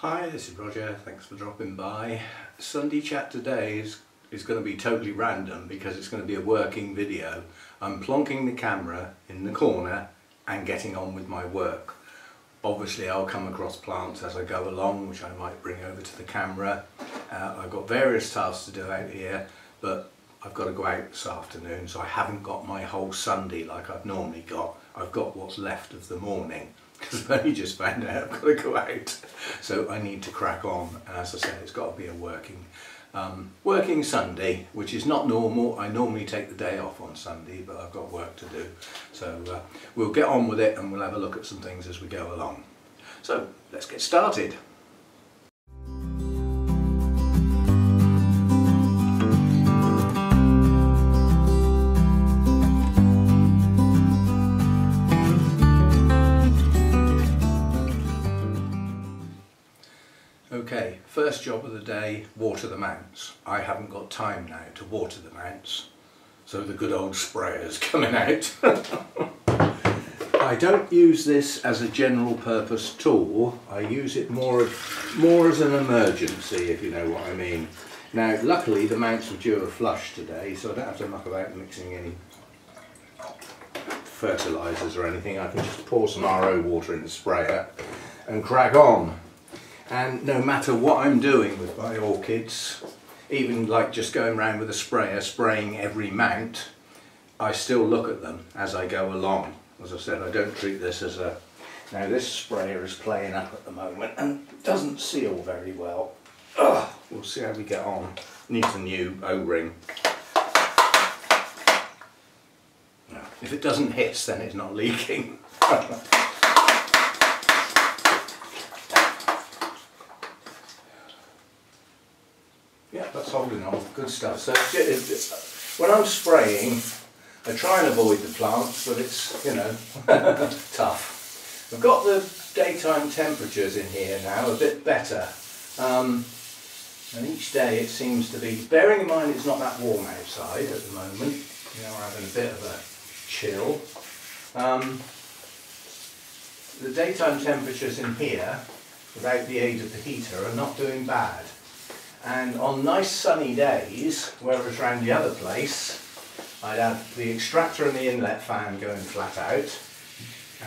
Hi, this is Roger, thanks for dropping by. Sunday chat today is going to be totally random because it's going to be a working video. I'm plonking the camera in the corner and getting on with my work. Obviously I'll come across plants as I go along, which I might bring over to the camera. I've got various tasks to do out here, but I've got to go out this afternoon, so I haven't got my whole Sunday like I've normally got. I've got what's left of the morning, because I've only just found out I've got to go out, so I need to crack on. And as I said, it's got to be a working Sunday, which is not normal. I normally take the day off on Sunday, but I've got work to do, so we'll get on with it and we'll have a look at some things as we go along. So let's get started. Okay, first job of the day, water the mounts. I haven't got time now to water the mounts, so the good old sprayer's coming out. I don't use this as a general purpose tool. I use it more as an emergency, if you know what I mean. Now, luckily the mounts were due a flush today, so I don't have to muck about mixing any fertilisers or anything. I can just pour some RO water in the sprayer and crack on. And no matter what I'm doing with my orchids, even like just going around with a sprayer, spraying every mount, I still look at them as I go along. As I said, I don't treat this as a... Now this sprayer is playing up at the moment and doesn't seal very well. Ugh, we'll see how we get on. Needs a new O-ring. No. If it doesn't hiss, then it's not leaking. Yeah, that's holding on, good stuff. So when I'm spraying, I try and avoid the plants, but it's, you know, tough. I've got the daytime temperatures in here now a bit better, and each day it seems to be, bearing in mind it's not that warm outside at the moment, you know, we're having a bit of a chill. The daytime temperatures in here, without the aid of the heater, are not doing bad. And on nice sunny days, whereas round the other place, I'd have the extractor and the inlet fan going flat out,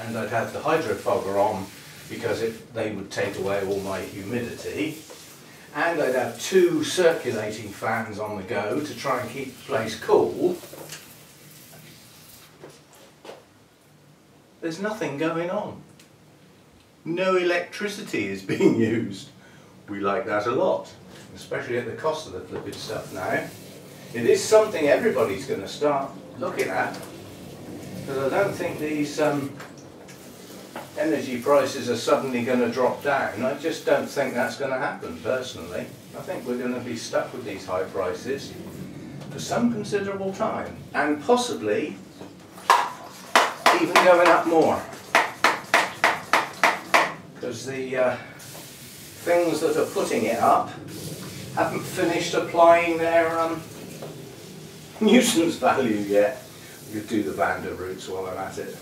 and I'd have the hydrofogger on because they would take away all my humidity, and I'd have two circulating fans on the go to try and keep the place cool. There's nothing going on. No electricity is being used. We like that a lot, especially at the cost of the flipping stuff now. It is something everybody's going to start looking at, because I don't think these energy prices are suddenly going to drop down. I just don't think that's going to happen, personally. I think we're going to be stuck with these high prices for some considerable time, and possibly even going up more, because the things that are putting it up haven't finished applying their nuisance value yet. I could do the Vanda roots while I'm at it,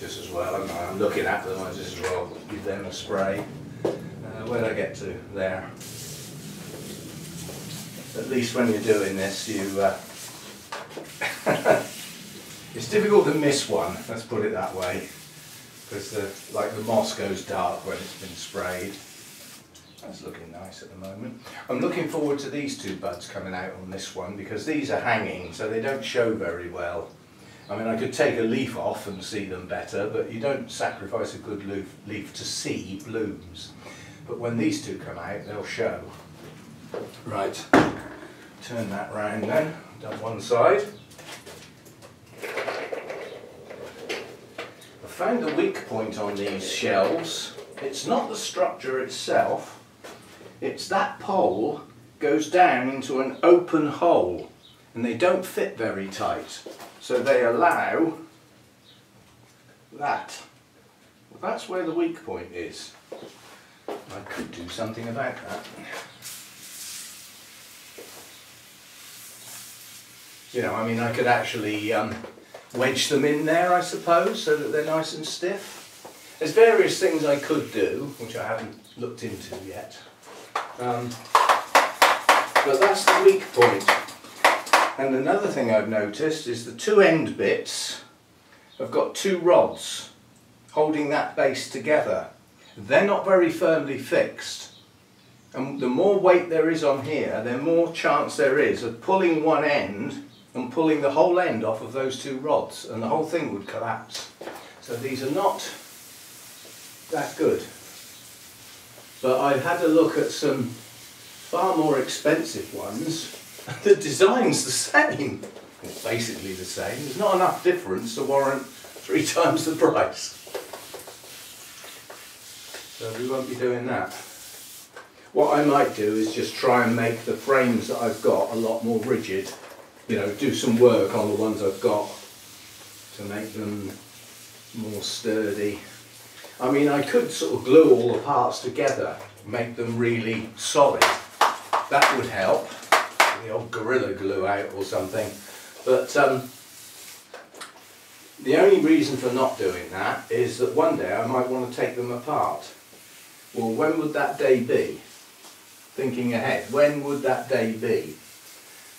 just as well. I'm looking at them, I just as well give them a spray. Where'd I get to? There. At least when you're doing this, you... it's difficult to miss one, let's put it that way. Because like the moss goes dark when it's been sprayed. That's looking nice at the moment. I'm looking forward to these two buds coming out on this one, because these are hanging, so they don't show very well. I mean, I could take a leaf off and see them better, but you don't sacrifice a good leaf to see blooms. But when these two come out, they'll show. Right, turn that round then, done one side. I found a weak point on these shells. It's not the structure itself, it's that pole goes down into an open hole and they don't fit very tight, so they allow that. Well, that's where the weak point is. I could do something about that. You know, I mean, I could actually wedge them in there, I suppose, so that they're nice and stiff. There's various things I could do, which I haven't looked into yet, but that's the weak point. And another thing I've noticed is the two end bits have got two rods holding that base together. They're not very firmly fixed, and the more weight there is on here, the more chance there is of pulling one end and pulling the whole end off of those two rods, and the whole thing would collapse. So these are not that good. But I've had a look at some far more expensive ones. The design's the same. It's basically the same. There's not enough difference to warrant 3 times the price. So we won't be doing that. What I might do is just try and make the frames that I've got a lot more rigid. You know, do some work on the ones I've got to make them more sturdy. I mean, I could sort of glue all the parts together, make them really solid. That would help. The old Gorilla Glue out or something. But the only reason for not doing that is that one day I might want to take them apart. Well, when would that day be? Thinking ahead, when would that day be?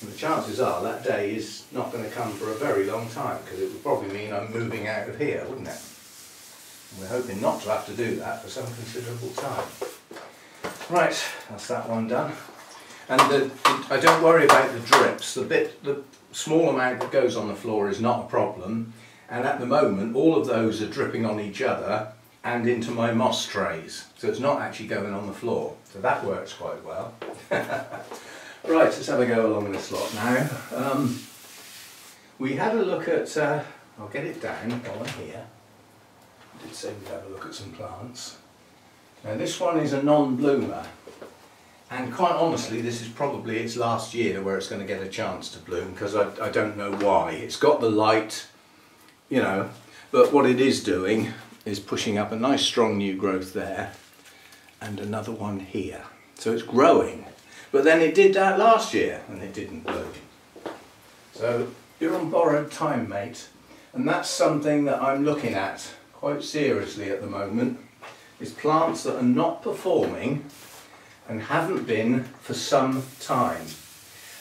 And the chances are that day is not going to come for a very long time, because it would probably mean I'm moving out of here, wouldn't it? And we're hoping not to have to do that for some considerable time. Right, that's that one done. And I don't worry about the drips. The small amount that goes on the floor is not a problem. And at the moment, all of those are dripping on each other and into my moss trays. So it's not actually going on the floor. So that works quite well. Right, let's have a go along this lot now. We had a look at... I'll get it down while I'm here. I did say we'd have a look at some plants. Now this one is a non-bloomer. And quite honestly, this is probably its last year where it's going to get a chance to bloom, because I don't know why. It's got the light, you know, but what it is doing is pushing up a nice strong new growth there and another one here. So it's growing. But then it did that last year and it didn't bloom. So you're on borrowed time, mate. And that's something that I'm looking at quite seriously at the moment, is plants that are not performing and haven't been for some time,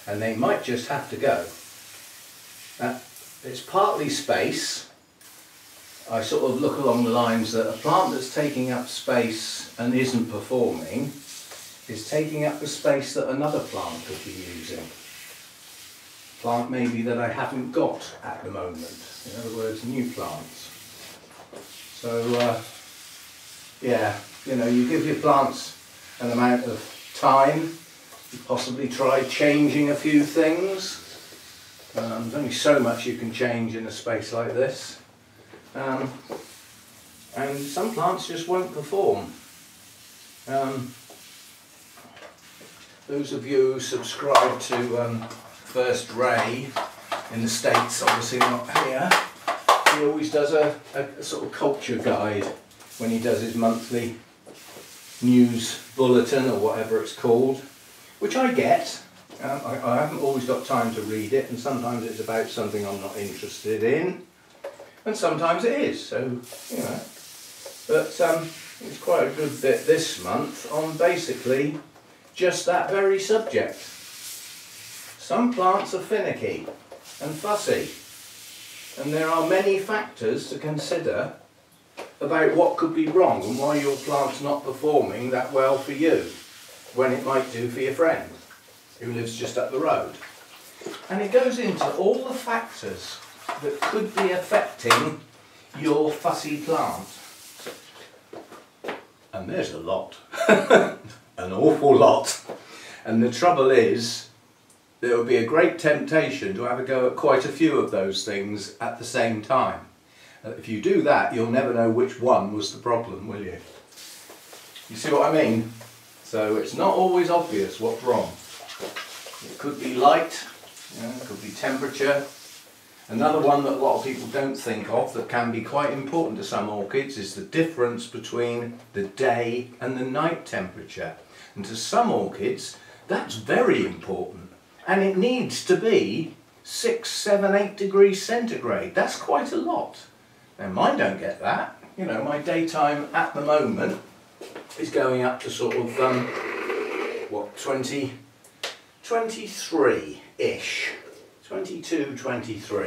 and they might just have to go. It's partly space. I sort of look along the lines that a plant that's taking up space and isn't performing is taking up the space that another plant could be using. A plant maybe that I haven't got at the moment. In other words, new plants. So yeah, you know, you give your plants an amount of time, you possibly try changing a few things. There's only so much you can change in a space like this. And some plants just won't perform. Those of you who subscribe to First Ray in the States, obviously not here, he always does a sort of culture guide when he does his monthly news bulletin or whatever it's called, which I get. I haven't always got time to read it, and sometimes it's about something I'm not interested in, and sometimes it is, so you know. But it's quite a good bit this month on basically just that very subject. Some plants are finicky and fussy, and there are many factors to consider about what could be wrong and why your plant's not performing that well for you, when it might do for your friend who lives just up the road. And it goes into all the factors that could be affecting your fussy plant. And there's a lot. An awful lot. And the trouble is, there would be a great temptation to have a go at quite a few of those things at the same time. If you do that, you'll never know which one was the problem, will you? You see what I mean? So it's not always obvious what's wrong. It could be light, you know, it could be temperature. Another one that a lot of people don't think of that can be quite important to some orchids is the difference between the day and the night temperature. And to some orchids, that's very important. And it needs to be 6, 7, 8 degrees centigrade. That's quite a lot. Now mine don't get that, you know, my daytime at the moment is going up to sort of, what, 23-ish. 22, 23,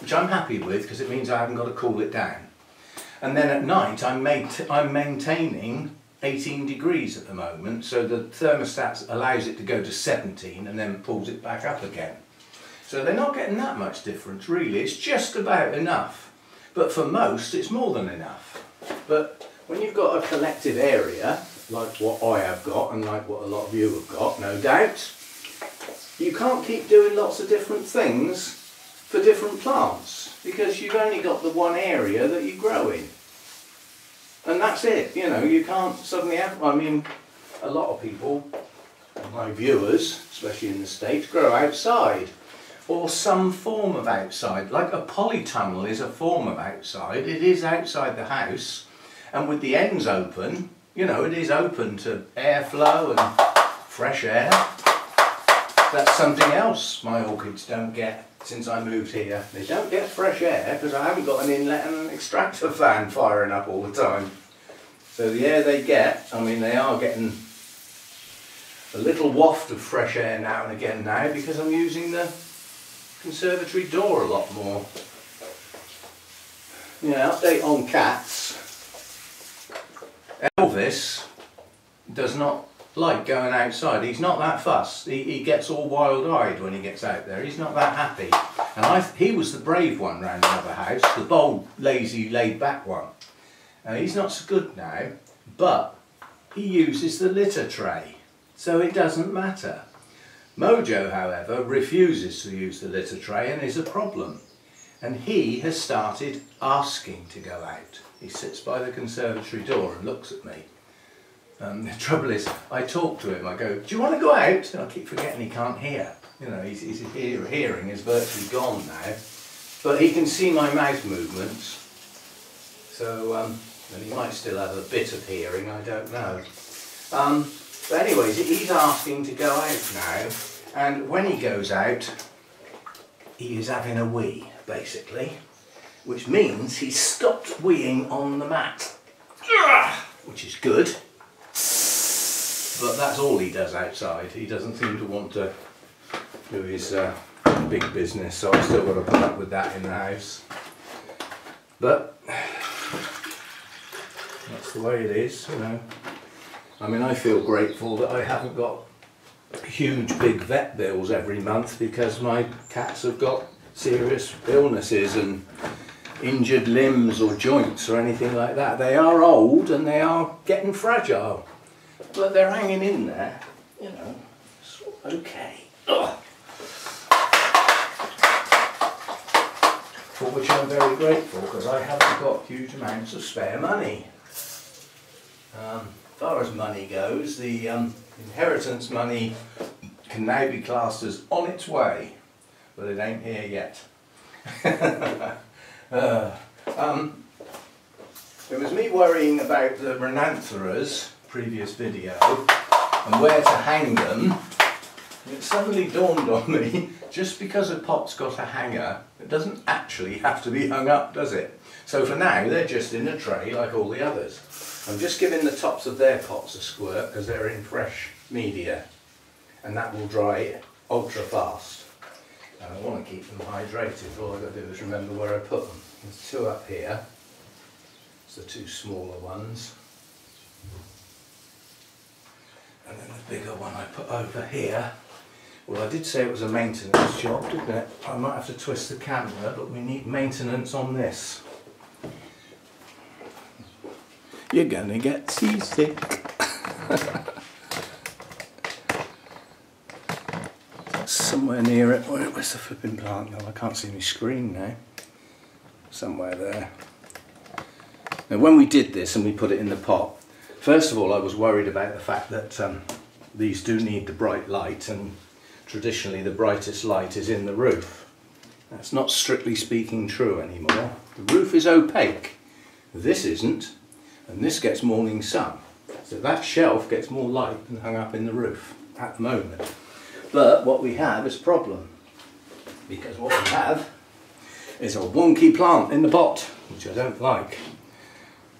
which I'm happy with because it means I haven't got to cool it down. And then at night I'm maintaining 18 degrees at the moment, so the thermostat allows it to go to 17 and then pulls it back up again. So they're not getting that much difference really, it's just about enough. But for most it's more than enough. But when you've got a collective area, like what I have got and like what a lot of you have got, no doubt, you can't keep doing lots of different things for different plants because you've only got the one area that you grow in. And that's it, you know, you can't suddenly have, I mean, a lot of people, my viewers, especially in the States, grow outside or some form of outside, like a polytunnel is a form of outside, it is outside the house and with the ends open, you know, it is open to airflow and fresh air. That's something else my orchids don't get since I moved here. They don't get fresh air because I haven't got an inlet and an extractor fan firing up all the time. So the air they get, I mean they are getting a little waft of fresh air now and again now because I'm using the conservatory door a lot more. Yeah, update on cats. Elvis does not like going outside, he's not that fussed, he gets all wild-eyed when he gets out there, he's not that happy. And he was the brave one round the other house, the bold, lazy, laid-back one. He's not so good now, but he uses the litter tray, so it doesn't matter. Mojo, however, refuses to use the litter tray and is a problem. And he has started asking to go out. He sits by the conservatory door and looks at me. The trouble is, I talk to him, I go, do you want to go out? And I keep forgetting he can't hear. You know, his hearing is virtually gone now. But he can see my mouth movements. So, and he might still have a bit of hearing, I don't know. But anyways, he's asking to go out now. And when he goes out, he is having a wee, basically. Which means he's stopped weeing on the mat. Which is good. But that's all he does outside. He doesn't seem to want to do his big business, so I've still got to put up with that in the house. But that's the way it is, you know. I mean, I feel grateful that I haven't got huge big vet bills every month because my cats have got serious illnesses and injured limbs or joints or anything like that. They are old and they are getting fragile. But they're hanging in there, you know, it's okay. Ugh. For which I'm very grateful because I haven't got huge amounts of spare money. As far as money goes, the inheritance money can now be classed as on its way, but it ain't here yet. It was me worrying about the Renantheras previous video and where to hang them, and it suddenly dawned on me, just because a pot's got a hanger, it doesn't actually have to be hung up, does it? So for now they're just in a tray like all the others. I'm just giving the tops of their pots a squirt because they're in fresh media and that will dry ultra fast. And I want to keep them hydrated. All I've got to do is remember where I put them. There's two up here, it's the two smaller ones. And then the bigger one I put over here. Well, I did say it was a maintenance job, didn't it? I might have to twist the camera, but we need maintenance on this. You're gonna get seasick. Somewhere near it. Where's the flipping plant? No, I can't see my screen now. Somewhere there. Now, when we did this and we put it in the pot, first of all, I was worried about the fact that these do need the bright light, and traditionally the brightest light is in the roof. That's not strictly speaking true anymore. The roof is opaque. This isn't, and this gets morning sun. So that shelf gets more light than hung up in the roof at the moment. But what we have is a problem, because what we have is a wonky plant in the pot, which I don't like.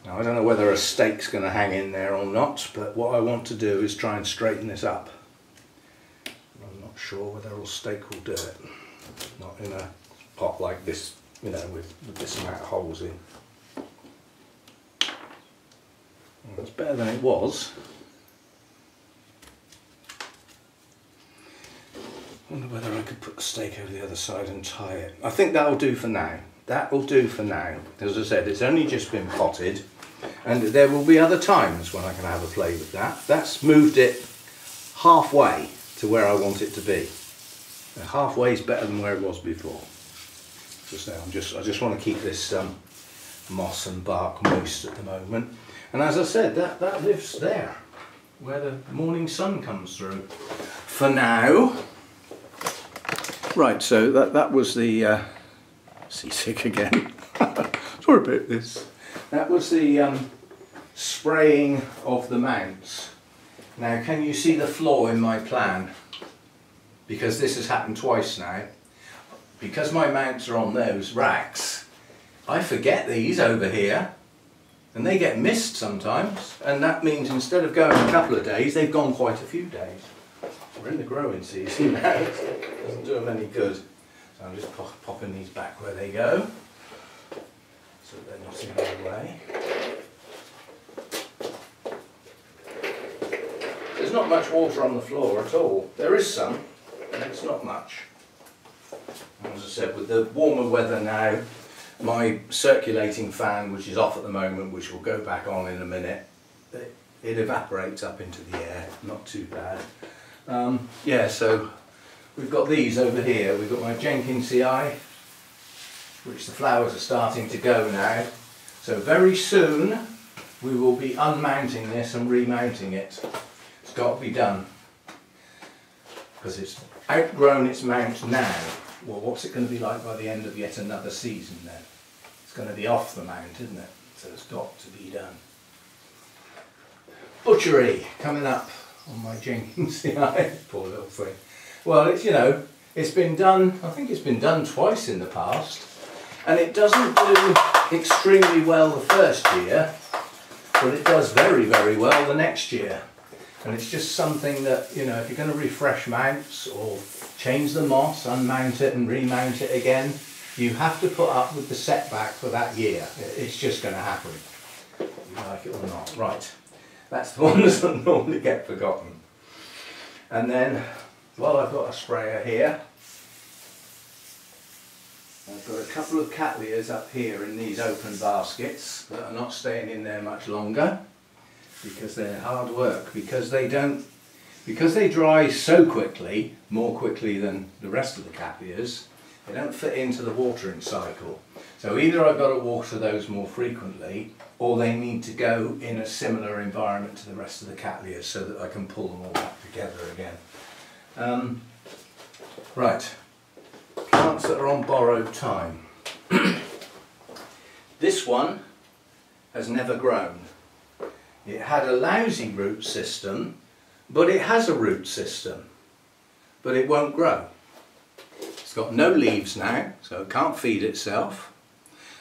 Now I don't know whether a stake's going to hang in there or not, but what I want to do is try and straighten this up. I'm not sure whether a stake will do it. Not in a pot like this, you know, with this amount of holes in. Well, it's better than it was. I wonder whether I could put the stake over the other side and tie it. I think that'll do for now. That'll do for now. As I said, it's only just been potted, and there will be other times when I can have a play with that. That's moved it halfway to where I want it to be. Now, halfway is better than where it was before. Just now, I just want to keep this moss and bark moist at the moment. And as I said, that lives there, where the morning sun comes through. For now. Right, so that was the seasick again. Sorry about this. That was the spraying of the mounts. Now, can you see the flaw in my plan? Because this has happened twice now. Because my mounts are on those racks, I forget these over here, and they get missed sometimes. And that means instead of going a couple of days, they've gone quite a few days. We're in the growing season now, it doesn't do them any good. So I'm just popping these back where they go, so they're not in the way. There's not much water on the floor at all. There is some, but it's not much. And as I said, with the warmer weather now, my circulating fan, which is off at the moment, which will go back on in a minute, it evaporates up into the air, not too bad. Yeah, so we've got these over here. We've got my Jenkins CI, which the flowers are starting to go now. So very soon we will be unmounting this and remounting it. It's got to be done because it's outgrown its mount now. Well, what's it going to be like by the end of yet another season then? It's going to be off the mount, isn't it? So it's got to be done. Butchery coming up on my Jenkins CI, poor little thing. Well, it's, you know, it's been done, I think it's been done twice in the past, and it doesn't do extremely well the first year, but it does very, very well the next year. And it's just something that, you know, if you're going to refresh mounts or change the moss, unmount it and remount it again, you have to put up with the setback for that year. It's just going to happen, you like it or not. Right. That's the ones that normally get forgotten. And then, well, I've got a sprayer here. I've got a couple of cattleyas up here in these open baskets that are not staying in there much longer because they're hard work, because they dry so quickly, more quickly than the rest of the cattleyas. They don't fit into the watering cycle. So either I've got to water those more frequently, or they need to go in a similar environment to the rest of the cattleyas so that I can pull them all back together again. Right, plants that are on borrowed time. This one has never grown. It had a lousy root system, but it has a root system, but it won't grow. It's got no leaves now, so it can't feed itself.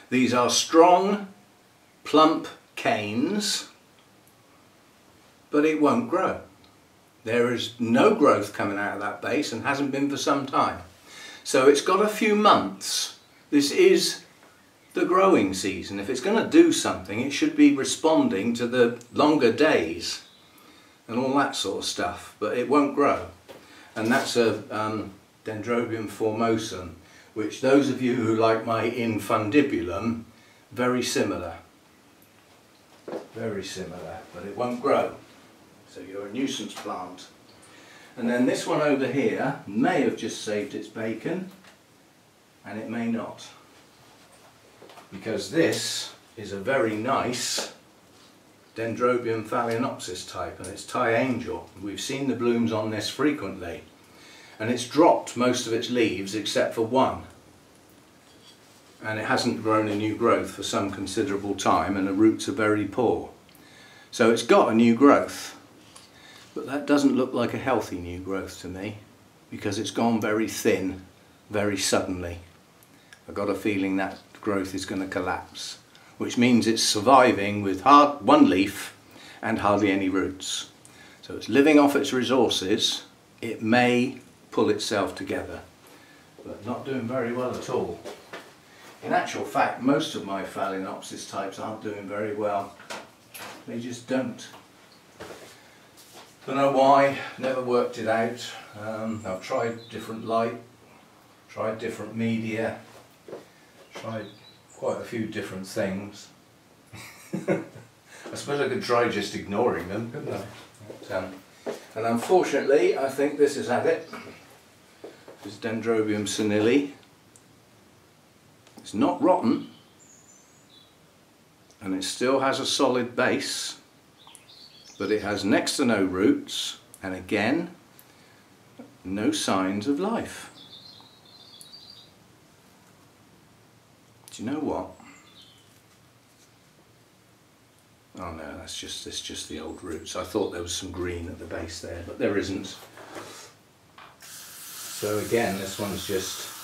These are strong, plump canes, but it won't grow. There is no growth coming out of that base and hasn't been for some time. So it's got a few months. This is the growing season. If it's going to do something, it should be responding to the longer days and all that sort of stuff, but it won't grow. And that's a Dendrobium formosum, which those of you who like my infundibulum, very similar, but it won't grow. So you're a nuisance plant. And then this one over here may have just saved its bacon, and it may not, because this is a very nice Dendrobium phalaenopsis type, and it's Thai Angel. We've seen the blooms on this frequently. And it's dropped most of its leaves except for one, and it hasn't grown a new growth for some considerable time, and the roots are very poor. So it's got a new growth, but that doesn't look like a healthy new growth to me, because it's gone very thin very suddenly. I got a feeling that growth is going to collapse. which means it's surviving with one leaf and hardly any roots. So it's living off its resources. It may pull itself together, but not doing very well at all. In actual fact, most of my phalaenopsis types aren't doing very well. They just don't. Don't know why, never worked it out. I've tried different light, tried different media, tried quite a few different things. I suppose I could try just ignoring them, couldn't I? But, and unfortunately, I think this has had it. This is Dendrobium sinili. It's not rotten, and it still has a solid base, but it has next to no roots, and again, no signs of life. Do you know what? Oh no, that's just the old roots. I thought there was some green at the base there, but there isn't. So again, this one's just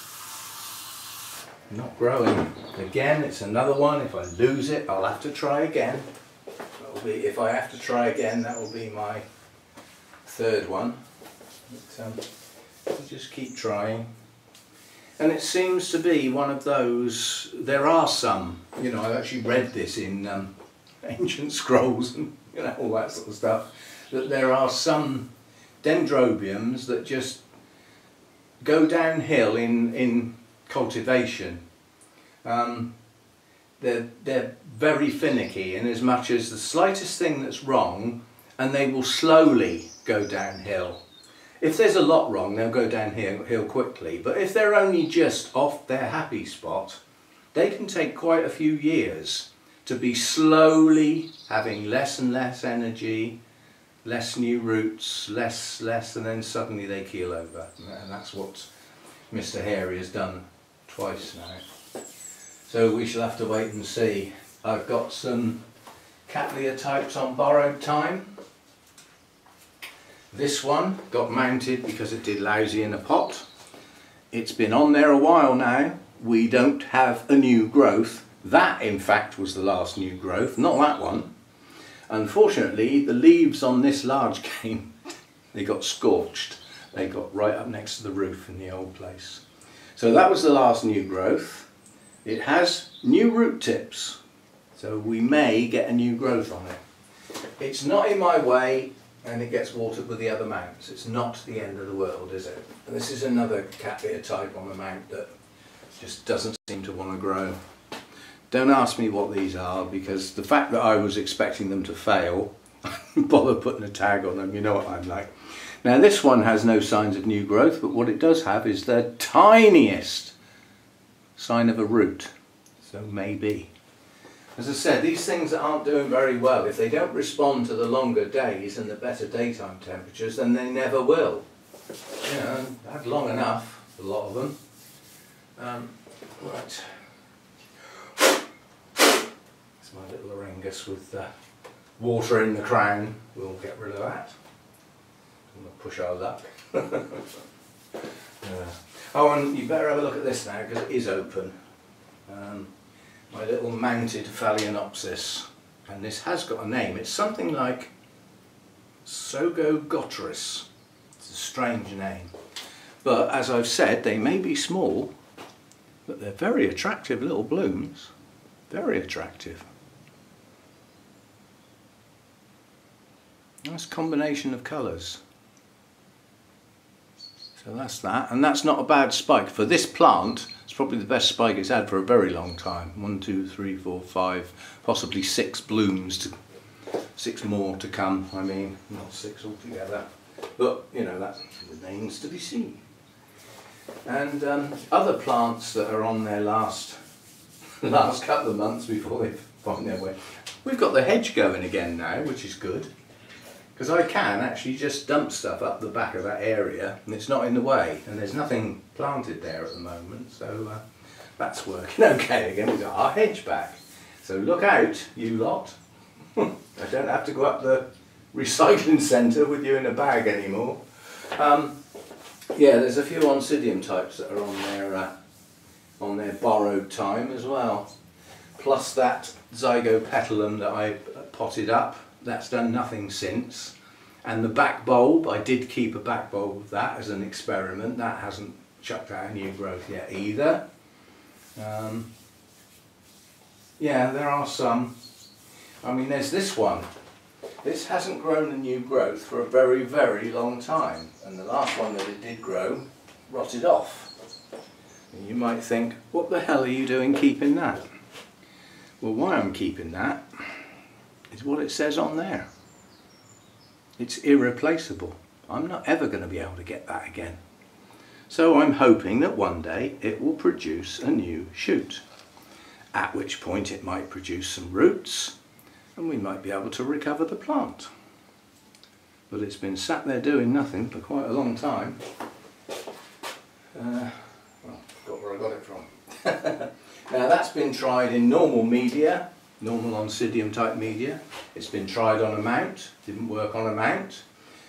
not growing. Again, it's another one. If I lose it, I'll have to try again. That'll be, if I have to try again, that will be my third one. But, I'll just keep trying. And it seems to be one of those, there are some, you know, I've actually read this in ancient scrolls and you know all that sort of stuff, that there are some dendrobiums that just go downhill in cultivation. They're very finicky in as much as the slightest thing that's wrong and they will slowly go downhill. If there's a lot wrong they'll go downhill quickly, but if they're only just off their happy spot they can take quite a few years to be slowly having less and less energy, less new roots, less, and then suddenly they keel over. And that's what Mr. Hairy has done twice now. So we shall have to wait and see. I've got some Cattleya types on borrowed time. This one got mounted because it did lousy in a pot. It's been on there a while now. We don't have a new growth. That, in fact, was the last new growth, not that one. Unfortunately, the leaves on this large cane, they got scorched. They got right up next to the roof in the old place. So that was the last new growth. It has new root tips, so we may get a new growth on it. It's not in my way, and it gets watered with the other mounts. It's not the end of the world, is it? And this is another Cattleya type on the mount that just doesn't seem to want to grow. Don't ask me what these are, because the fact that I was expecting them to fail, I didn't bother putting a tag on them, you know what I'm like. Now this one has no signs of new growth, but what it does have is the tiniest sign of a root. So maybe. As I said, these things that aren't doing very well, if they don't respond to the longer days and the better daytime temperatures, then they never will. You know, that's long enough, a lot of them. Right. My little Orangus with the water in the crown. We'll get rid of that. I'm going to push our luck. Oh, and you better have a look at this now because it is open. My little mounted phalaenopsis. And this has got a name. It's something like Sogogotris. It's a strange name. But as I've said, they may be small, but they're very attractive little blooms. Very attractive. Nice combination of colours. So that's that, and that's not a bad spike for this plant. It's probably the best spike it's had for a very long time. 1, 2, 3, 4, 5, possibly 6 blooms, 6 more to come. I mean, not 6 altogether, but you know that remains to be seen. And other plants that are on their last couple of months before they find their way. We've got the hedge going again now, which is good, because I can actually just dump stuff up the back of that area and it's not in the way, and there's nothing planted there at the moment, so that's working okay again. We've got our hedge back, so look out you lot. I don't have to go up the recycling centre with you in a bag anymore. Yeah, there's a few Oncidium types that are on there on their borrowed time as well. plus that zygopetalum that I potted up. That's done nothing since. And the back bulb, I did keep a back bulb of that as an experiment. That hasn't chucked out a new growth yet either. Yeah, there are some. I mean, there's this one. This hasn't grown a new growth for a very, very long time. And the last one that it did grow rotted off. And you might think, what the hell are you doing keeping that? Well, why I'm keeping that is what it says on there. It's irreplaceable. I'm not ever going to be able to get that again. So I'm hoping that one day it will produce a new shoot, at which point it might produce some roots and we might be able to recover the plant. But it's been sat there doing nothing for quite a long time. Well, I forgot where I got it from. Now that's been tried in normal media, normal oncidium type media. It's been tried on a mount, didn't work on a mount.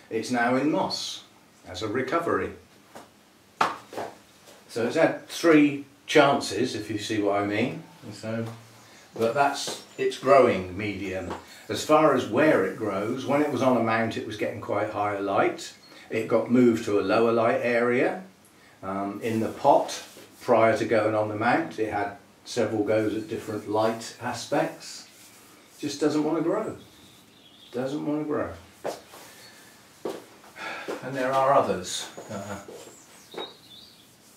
It's now in moss as a recovery. So it's had three chances, if you see what I mean. So, but that's its growing medium. As far as where it grows, when it was on a mount it was getting quite higher light. It got moved to a lower light area. In the pot, prior to going on the mount, it had several goes at different light aspects. Just doesn't want to grow. Doesn't want to grow. And there are others.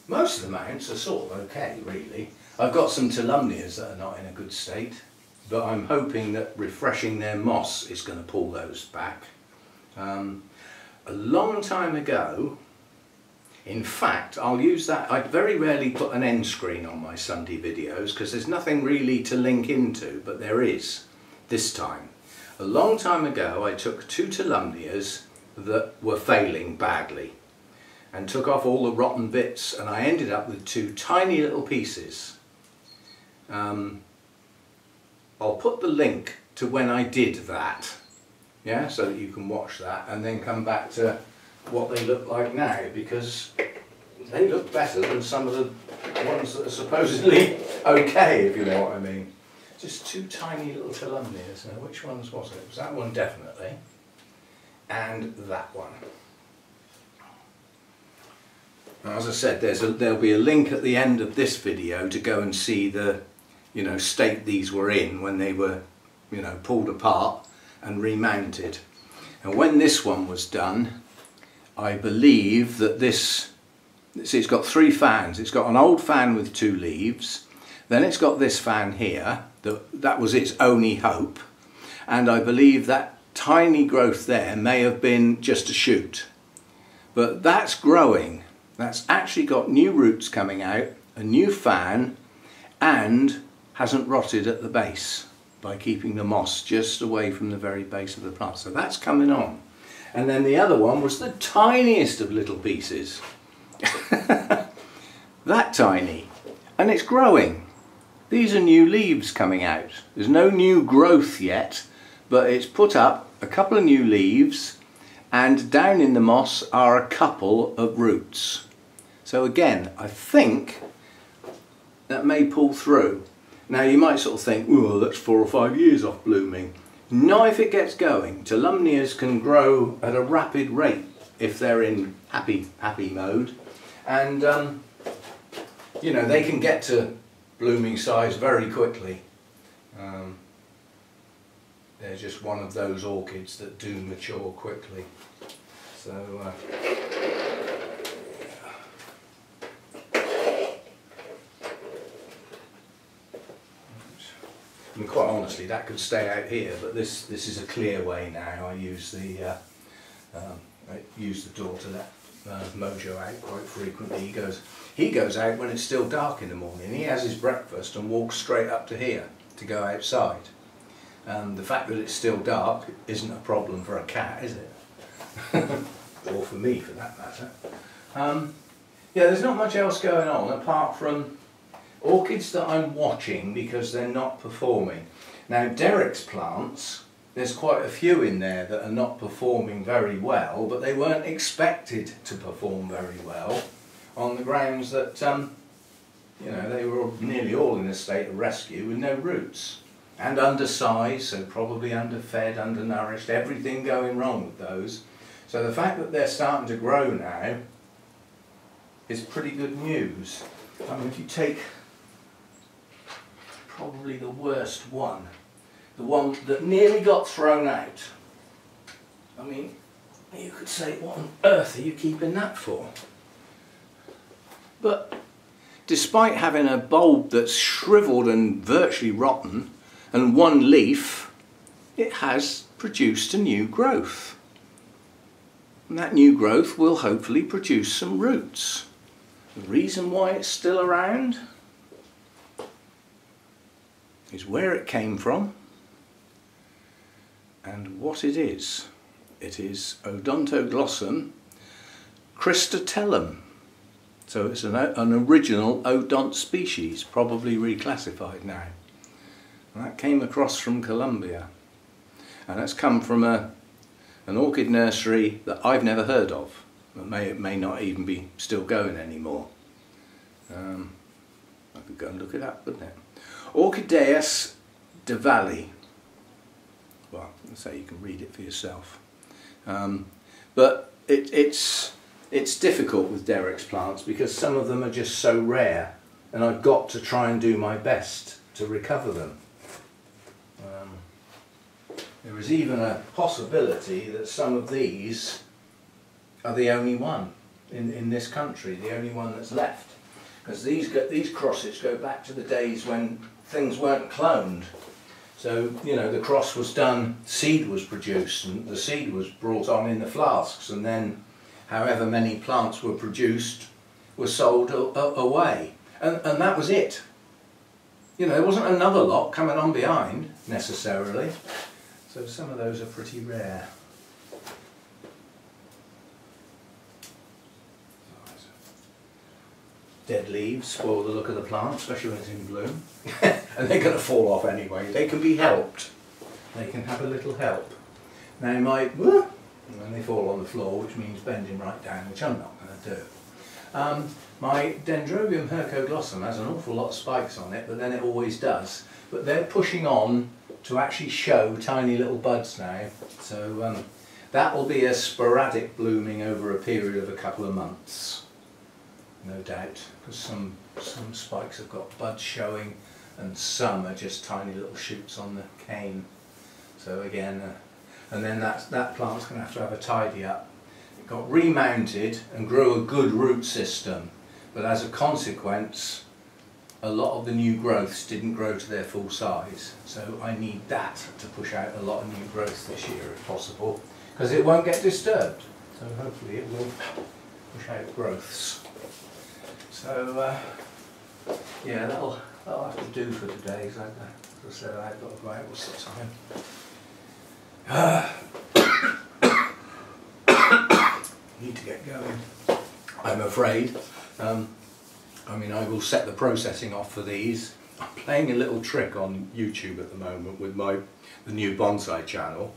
Most of the mounts are sort of okay, really. I've got some telumnias that are not in a good state, but I'm hoping that refreshing their moss is going to pull those back. A long time ago, in fact, I'll use that. I very rarely put an end screen on my Sunday videos because there's nothing really to link into, but there is this time. A long time ago, I took two telumnias that were failing badly and took off all the rotten bits, and I ended up with two tiny little pieces. I'll put the link to when I did that, yeah, so that you can watch that and then come back to what they look like now, because they look better than some of the ones that are supposedly okay, if you know what I mean. Just two tiny little telumnias. Now, which ones was it? It was that one definitely, and that one. Now, as I said, there'll be a link at the end of this video to go and see the, you know, state these were in when they were, you know, pulled apart and remounted. And when this one was done, I believe that this, see, it's got three fans. It's got an old fan with two leaves, then it's got this fan here, that was its only hope, and I believe that tiny growth there may have been just a shoot. But that's growing. That's actually got new roots coming out, a new fan, and hasn't rotted at the base by keeping the moss just away from the very base of the plant. So that's coming on. And then the other one was the tiniest of little pieces. That tiny. And it's growing. These are new leaves coming out. There's no new growth yet, but it's put up a couple of new leaves, and down in the moss are a couple of roots. So again, I think that may pull through. Now you might sort of think, well, that's 4 or 5 years off blooming. Now, if it gets going, telumnias can grow at a rapid rate if they're in happy mode, and you know, they can get to blooming size very quickly. They're just one of those orchids that do mature quickly. So I mean, quite honestly, that could stay out here, but this is a clear way now. I use the door to let Mojo out quite frequently. He goes out when it's still dark in the morning. He has his breakfast and walks straight up to here to go outside. The fact that it's still dark isn't a problem for a cat, is it? Or for me, for that matter. Yeah, there's not much else going on apart from orchids that I'm watching because they're not performing. Now, Derek's plants, there's quite a few in there that are not performing very well, but they weren't expected to perform very well on the grounds that you know, they were nearly all in a state of rescue with no roots. And undersized, so probably underfed, undernourished, everything going wrong with those. So the fact that they're starting to grow now is pretty good news. I mean, if you take probably the worst one, the one that nearly got thrown out, I mean, you could say, what on earth are you keeping that for? But despite having a bulb that's shriveled and virtually rotten, and one leaf, it has produced a new growth. And that new growth will hopefully produce some roots. The reason why it's still around is where it came from and what it is. It is Odontoglossum cristatellum. So it's an original odont species, probably reclassified now. That came across from Colombia, and that's come from an orchid nursery that I've never heard of. It may not even be still going anymore. I could go and look it up, wouldn't it? Orchideus Valley. Well, let's say you can read it for yourself. But it's difficult with Derek's plants because some of them are just so rare, and I've got to try and do my best to recover them. There is even a possibility that some of these are the only one in this country, the only one that's left. Because these crosses go back to the days when things weren't cloned. So, you know, the cross was done, seed was produced, and the seed was brought on in the flasks, and then however many plants were produced were sold away. And that was it. You know, there wasn't another lot coming on behind, necessarily. So some of those are pretty rare. Dead leaves spoil the look of the plant, especially when it's in bloom. And they're going to fall off anyway. They can be helped. They can have a little help. Now you might, whoop, and then they fall on the floor, which means bending right down, which I'm not going to do. My Dendrobium hercoglossum has an awful lot of spikes on it, but then it always does. But they're pushing on to actually show tiny little buds now, so that will be a sporadic blooming over a period of a couple of months, no doubt, because some spikes have got buds showing and some are just tiny little shoots on the cane. So again, and then that plant's going to have a tidy up. Got remounted and grew a good root system, but as a consequence a lot of the new growths didn't grow to their full size, so I need that to push out a lot of new growth this year if possible, because it won't get disturbed, so hopefully it will push out growths. So yeah, that'll have to do for today, because as I said, I've got to go out all the time. Need to get going, I'm afraid. I mean, I will set the processing off for these. I'm playing a little trick on YouTube at the moment with the new bonsai channel,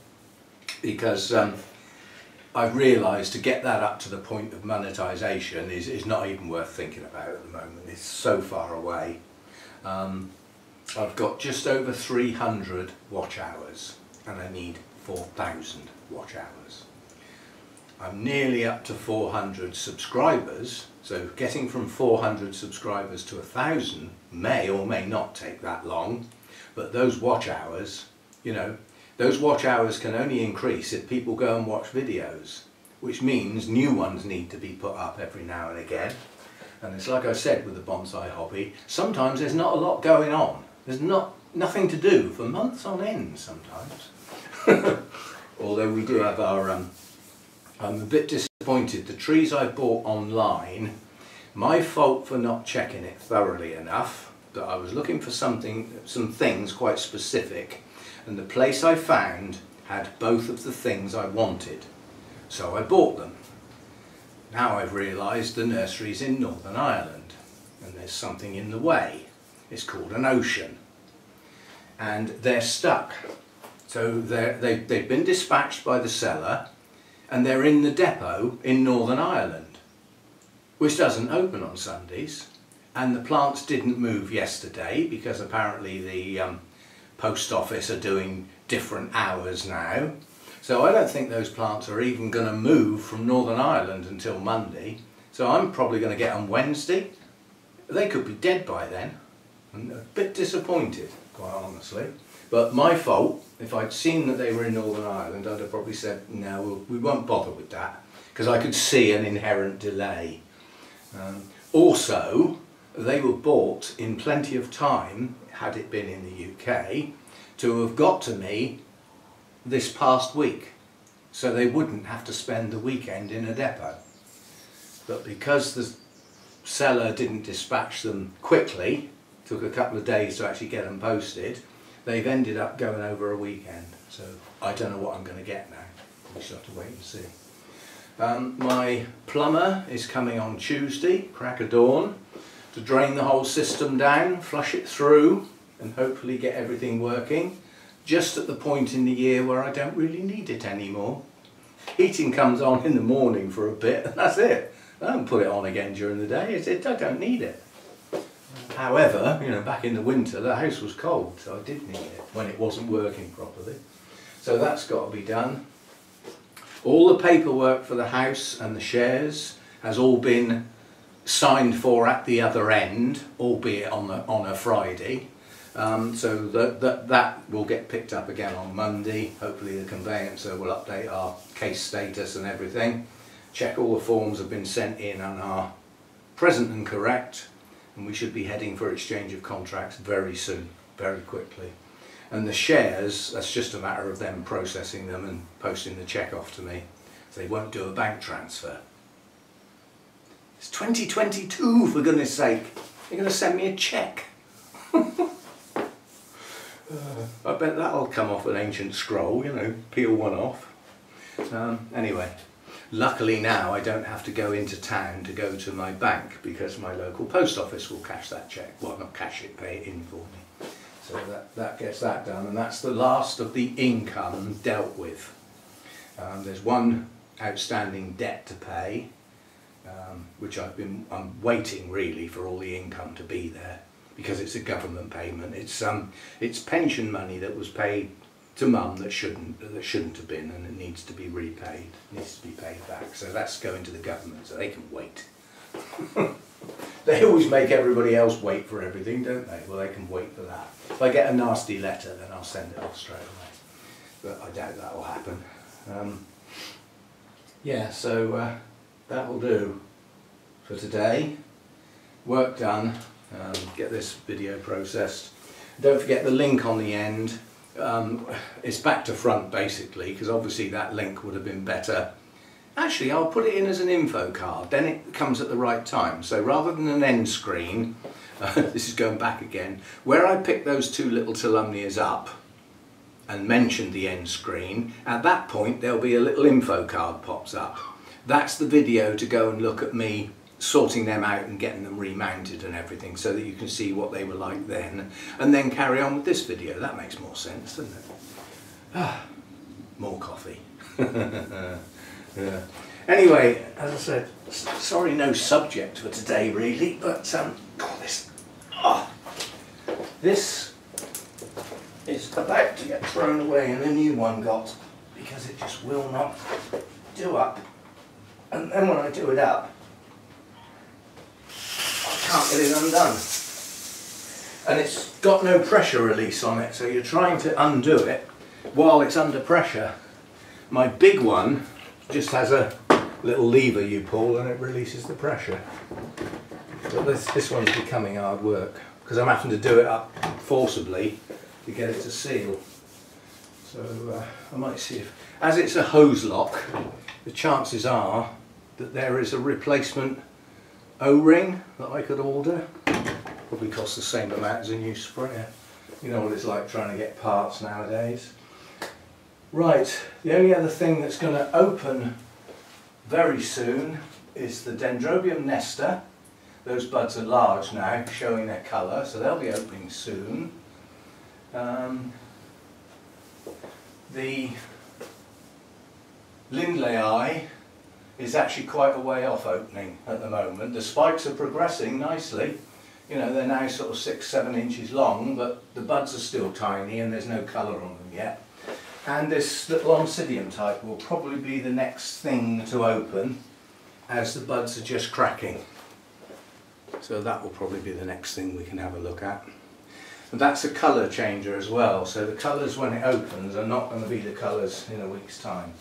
because I've realised to get that up to the point of monetisation is not even worth thinking about at the moment. It's so far away. I've got just over 300 watch hours and I need 4,000 watch hours. I'm nearly up to 400 subscribers, so getting from 400 subscribers to 1,000 may or may not take that long, but those watch hours, you know, those watch hours can only increase if people go and watch videos, which means new ones need to be put up every now and again. And it's like I said with the bonsai hobby, sometimes there's not a lot going on. There's nothing to do for months on end sometimes. Although we do have our I'm a bit disappointed. The trees I bought online, my fault for not checking it thoroughly enough, that I was looking for some things quite specific, and the place I found had both of the things I wanted, so I bought them. Now I've realised the nursery's in Northern Ireland and there's something in the way. It's called an ocean and they're stuck. So they've been dispatched by the seller, and they're in the depot in Northern Ireland, which doesn't open on Sundays, and the plants didn't move yesterday because apparently the post office are doing different hours now. So I don't think those plants are even going to move from Northern Ireland until Monday. So I'm probably going to get them Wednesday. They could be dead by then. I'm a bit disappointed, quite honestly. But my fault. If I'd seen that they were in Northern Ireland, I'd have probably said, no, we won't bother with that, because I could see an inherent delay. Also, they were bought in plenty of time, had it been in the UK, to have got to me this past week, so they wouldn't have to spend the weekend in a depot. But because the seller didn't dispatch them quickly, took a couple of days to actually get them posted, they've ended up going over a weekend. So I don't know what I'm going to get now. We'll just have to wait and see. My plumber is coming on Tuesday, crack of dawn, to drain the whole system down, flush it through, and hopefully get everything working, just at the point in the year where I don't really need it anymore. Heating comes on in the morning for a bit, and that's it. I don't put it on again during the day, I don't need it. However, you know, back in the winter the house was cold, so I did need it when it wasn't working properly. So that's got to be done. All the paperwork for the house and the shares has all been signed for at the other end, albeit on a Friday. So that will get picked up again on Monday. Hopefully the conveyancer will update our case status and everything. Check all the forms have been sent in and are present and correct. And we should be heading for exchange of contracts very soon, very quickly. And the shares, that's just a matter of them processing them and posting the cheque off to me. They won't do a bank transfer. It's 2022, for goodness sake. They're going to send me a cheque. I bet that'll come off an ancient scroll, you know, peel one off. Anyway, luckily now I don't have to go into town to go to my bank, because my local post office will cash that cheque. Well, not cash it, pay it in for me. So that gets that done, and that's the last of the income dealt with. There's one outstanding debt to pay, which I'm waiting really for all the income to be there, because it's a government payment. It's pension money that was paid to Mum that shouldn't have been, and it needs to be repaid. It needs to be paid back. So that's going to the government, so they can wait. They always make everybody else wait for everything, don't they? Well, they can wait for that. If I get a nasty letter, then I'll send it off straight away. But I doubt that will happen. Yeah, so that will do for today. Work done. Get this video processed. Don't forget the link on the end. It's back to front, basically, because obviously that link would have been better. Actually, I'll put it in as an info card, then it comes at the right time. So rather than an end screen, this is going back again, where I picked those two little telumnias up and mentioned the end screen, at that point there'll be a little info card pops up. That's the video to go and look at me sorting them out and getting them remounted and everything, so that you can see what they were like then, and then carry on with this video. That makes more sense, doesn't it? More coffee. Yeah. Anyway, as I said, sorry, no subject for today really, but this is about to get thrown away, and a new one got, because it just will not do up. And then when I do it up, I can't get it undone. And it's got no pressure release on it, so you're trying to undo it while it's under pressure. My big one just has a little lever you pull and it releases the pressure. But this one's becoming hard work, because I'm having to do it up forcibly to get it to seal. So I might see if, as it's a hose lock, the chances are that there is a replacement O-ring that I could order. Probably costs the same amount as a new sprayer. You know what it's like trying to get parts nowadays. Right, the only other thing that's going to open very soon is the Dendrobium nesta. Those buds are large now, showing their colour, so they'll be opening soon. The lindleyi is actually quite a way off opening at the moment. The spikes are progressing nicely, you know, they're now sort of 6-7 inches long, but the buds are still tiny and there's no colour on them yet. And this little oncidium type will probably be the next thing to open, as the buds are just cracking. So that will probably be the next thing we can have a look at. And that's a colour changer as well, so the colours when it opens are not going to be the colours in a week's time.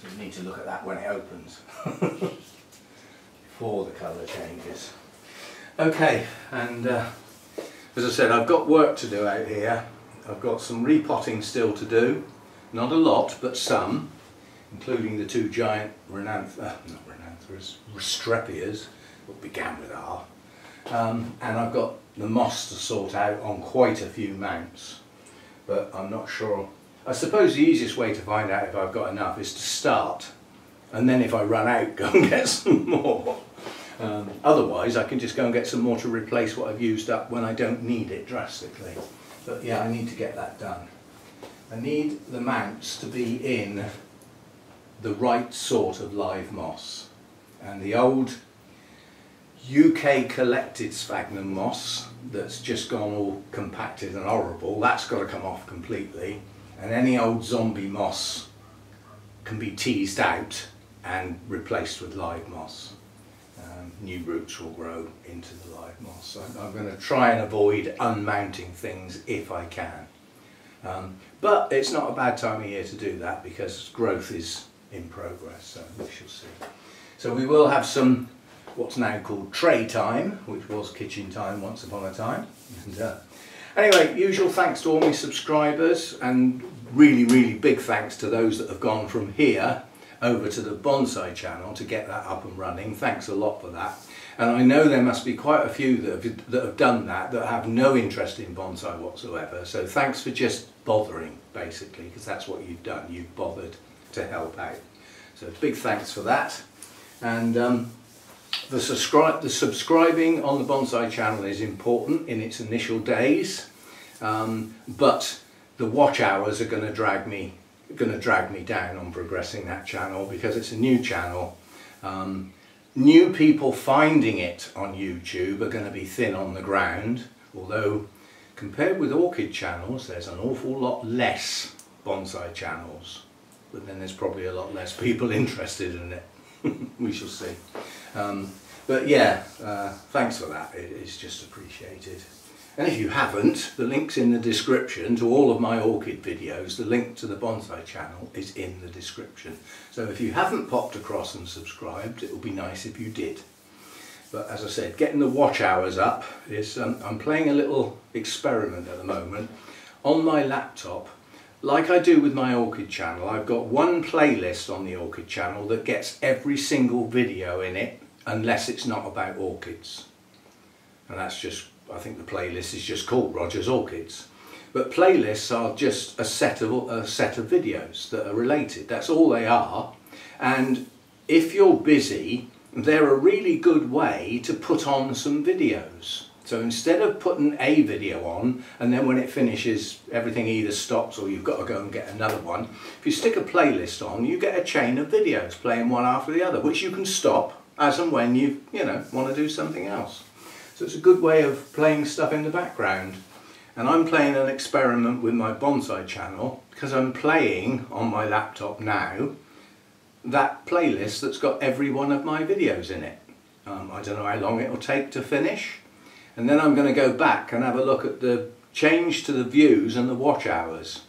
So you need to look at that when it opens, before the colour changes. Okay, and as I said, I've got work to do out here. I've got some repotting still to do, not a lot, but some, including the two giant Restrepias, what began with R, and I've got the moss to sort out on quite a few mounts, but I'm not sure. I suppose the easiest way to find out if I've got enough is to start, and then if I run out, go and get some more. Otherwise I can just go and get some more to replace what I've used up when I don't need it drastically. But yeah, I need to get that done. I need the mounts to be in the right sort of live moss, and the old UK collected sphagnum moss that's just gone all compacted and horrible, that's got to come off completely, and any old zombie moss can be teased out and replaced with live moss. New roots will grow into the live moss. So I'm going to try and avoid unmounting things if I can. But it's not a bad time of year to do that because growth is in progress, so we shall see. So we will have some what's now called tray time, which was kitchen time once upon a time. And, anyway, usual thanks to all my subscribers, and really, really big thanks to those that have gone from here over to the Bonsai channel to get that up and running. Thanks a lot for that. And I know there must be quite a few that have done that, that have no interest in bonsai whatsoever. So thanks for just bothering, basically, because that's what you've done. You've bothered to help out. So big thanks for that. And the subscribing on the Bonsai channel is important in its initial days, but the watch hours are going to drag me down on progressing that channel because it's a new channel. New people finding it on YouTube are going to be thin on the ground, although compared with orchid channels there's an awful lot less bonsai channels, but then there's probably a lot less people interested in it. We shall see. But yeah, thanks for that, it's just appreciated. And if you haven't, the link's in the description to all of my orchid videos. The link to the Bonsai channel is in the description. So if you haven't popped across and subscribed, it would be nice if you did. But as I said, getting the watch hours up is, I'm playing a little experiment at the moment. On my laptop, like I do with my orchid channel, I've got one playlist on the orchid channel that gets every single video in it, unless it's not about orchids. And that's just, I think the playlist is just called Rogers Orchids. But playlists are just a set of videos that are related. That's all they are. And if you're busy, they're a really good way to put on some videos. So instead of putting a video on, and then when it finishes, everything either stops or you've got to go and get another one, if you stick a playlist on, you get a chain of videos playing one after the other, which you can stop as and when you want to do something else. So it's a good way of playing stuff in the background. And I'm playing an experiment with my Bonsai channel because I'm playing on my laptop now that playlist that's got every one of my videos in it. I don't know how long it will take to finish. And then I'm going to go back and have a look at the change to the views and the watch hours,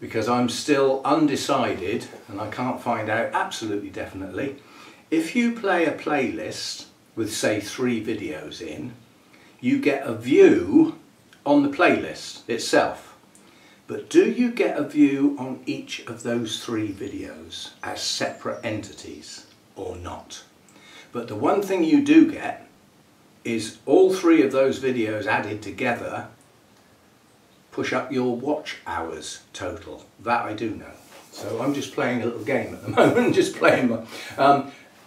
because I'm still undecided and I can't find out absolutely definitely. If you play a playlist with say 3 videos in, you get a view on the playlist itself. But do you get a view on each of those 3 videos as separate entities or not? But the one thing you do get is all 3 of those videos added together push up your watch hours total. That I do know. So I'm just playing a little game at the moment, just playing my...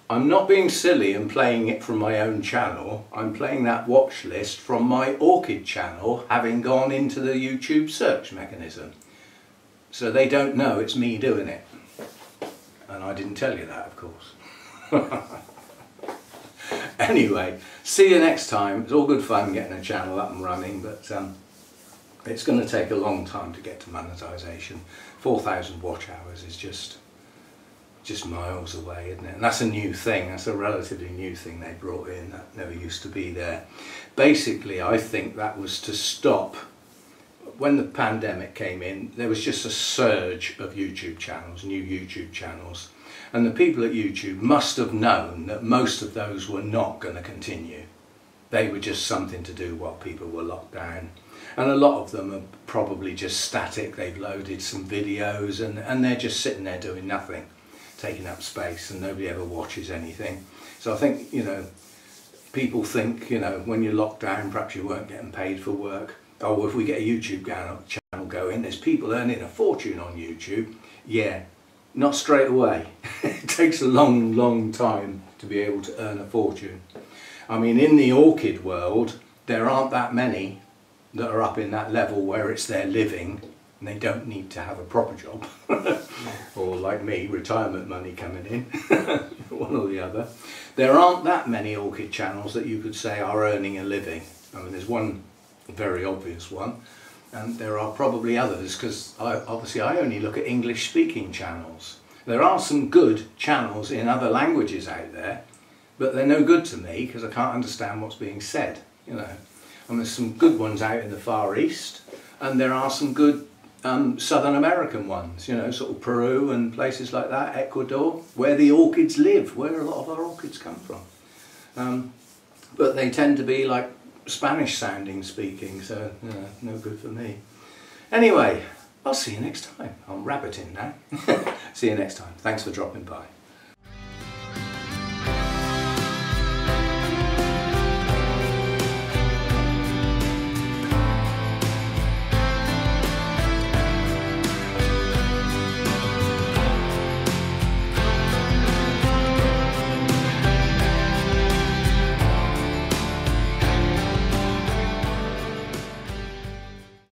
I'm not being silly and playing it from my own channel. I'm playing that watch list from my orchid channel, having gone into the YouTube search mechanism. So they don't know it's me doing it. And I didn't tell you that, of course. Anyway, see you next time. It's all good fun getting a channel up and running, but it's going to take a long time to get to monetization. 4,000 watch hours is just miles away, isn't it? And that's a new thing, that's a relatively new thing they brought in, that never used to be there. Basically, I think that was to stop, when the pandemic came in, there was just a surge of YouTube channels, new YouTube channels, and the people at YouTube must have known that most of those were not going to continue. They were just something to do while people were locked down. And a lot of them are probably just static, they've loaded some videos and they're just sitting there doing nothing, taking up space, and nobody ever watches anything. So I think, you know, people think, you know, when you're locked down, perhaps you weren't getting paid for work. Oh, well, if we get a YouTube channel going, there's people earning a fortune on YouTube. Yeah, not straight away. It takes a long, long time to be able to earn a fortune. I mean, in the orchid world, there aren't that many that are up in that level where it's their living and they don't need to have a proper job. Or like me, retirement money coming in, one or the other. There aren't that many orchid channels that you could say are earning a living. I mean, there's one very obvious one, and there are probably others, because obviously I only look at English speaking channels. There are some good channels in other languages out there, but they're no good to me because I can't understand what's being said, you know. And there's some good ones out in the Far East, and there are some good Southern American ones, you know, sort of Peru and places like that, Ecuador, where the orchids live, where a lot of our orchids come from. But they tend to be like Spanish sounding speaking, so you know, no good for me. Anyway, I'll see you next time. I'm rabbiting now. See you next time. Thanks for dropping by.